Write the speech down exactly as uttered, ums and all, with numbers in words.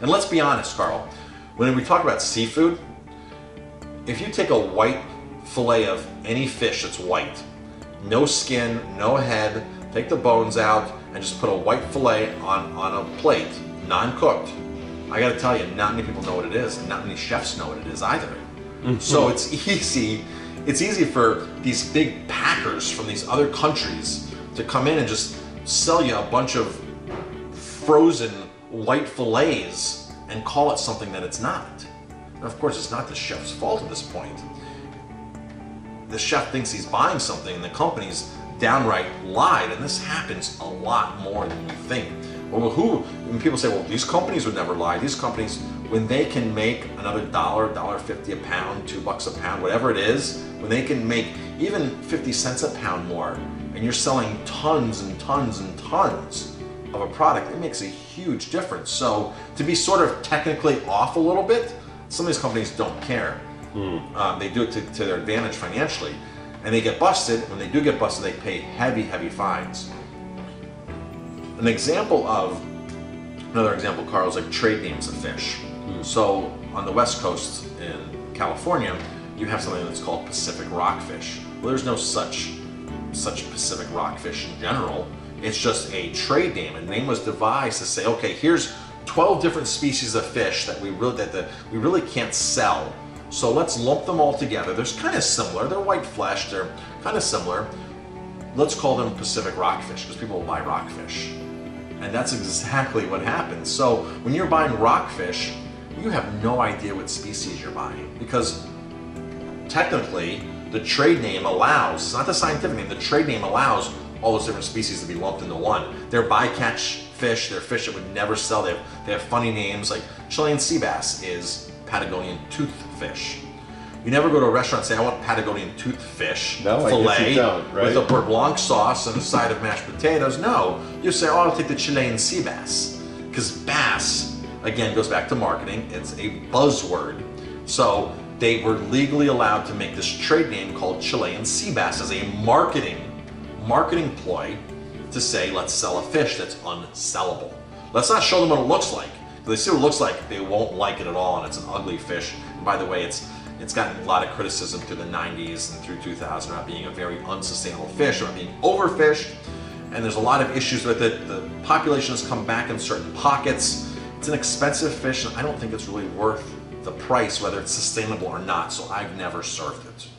And let's be honest, Carl, when we talk about seafood, if you take a white fillet of any fish that's white, no skin, no head, take the bones out and just put a white fillet on, on a plate, non-cooked, I gotta tell you, not many people know what it is, and not many chefs know what it is either. Mm-hmm. So it's easy, it's easy for these big packers from these other countries to come in and just sell you a bunch of frozen white fillets and call it something that it's not. And of course, it's not the chef's fault at this point. The chef thinks he's buying something and the company's downright lied, and this happens a lot more than you think. Well, who, when people say, well, these companies would never lie, these companies, when they can make another dollar, dollar fifty a pound, two bucks a pound, whatever it is, when they can make even fifty cents a pound more, and you're selling tons and tons and tons of a product, it makes a huge difference. So to be sort of technically off a little bit, some of these companies don't care. Mm. Um, they do it to, to their advantage financially, and they get busted. When they do get busted, they pay heavy, heavy fines. An example of, another example, Carl, is like trade names of fish. Mm. So on the West Coast in California, you have something that's called Pacific rockfish. Well, there's no such, such Pacific rockfish in general. It's just a trade name. A name was devised to say, okay, here's twelve different species of fish that we really, that the, we really can't sell. So let's lump them all together. They're kind of similar. They're white flesh. They're kind of similar. Let's call them Pacific rockfish because people will buy rockfish. And that's exactly what happens. So when you're buying rockfish, you have no idea what species you're buying because technically the trade name allows, it's not the scientific name, the trade name allows all those different species to be lumped into one. They're bycatch fish, they're fish that would never sell. They have, they have funny names like Chilean sea bass is Patagonian tooth fish. You never go to a restaurant and say, I want Patagonian tooth fish no, fillet don't, right? with a beurre blanc sauce and a side of mashed potatoes. No, you say, oh, I'll take the Chilean sea bass. Because bass, again, goes back to marketing. It's a buzzword. So they were legally allowed to make this trade name called Chilean sea bass as a marketing, marketing ploy to say, let's sell a fish that's unsellable. Let's not show them what it looks like. If they see what it looks like, they won't like it at all, and it's an ugly fish. And by the way, it's It's gotten a lot of criticism through the nineties and through two thousand about being a very unsustainable fish, about being overfished, and there's a lot of issues with it. The population has come back in certain pockets. It's an expensive fish, and I don't think it's really worth the price, whether it's sustainable or not, so I've never served it.